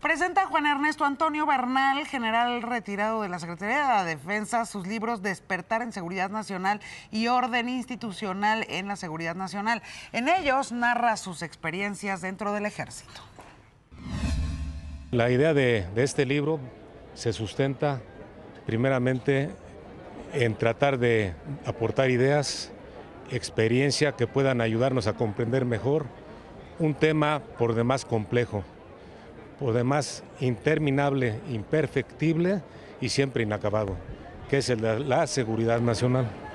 Presenta Juan Ernesto Antonio Bernal, general retirado de la Secretaría de la Defensa, sus libros Despertar en Seguridad Nacional y Orden Institucional en la Seguridad Nacional. En ellos narra sus experiencias dentro del Ejército. La idea de este libro se sustenta primeramente en tratar de aportar ideas, experiencia que puedan ayudarnos a comprender mejor un tema por demás complejo, por demás interminable, imperfectible y siempre inacabado, que es el de la seguridad nacional.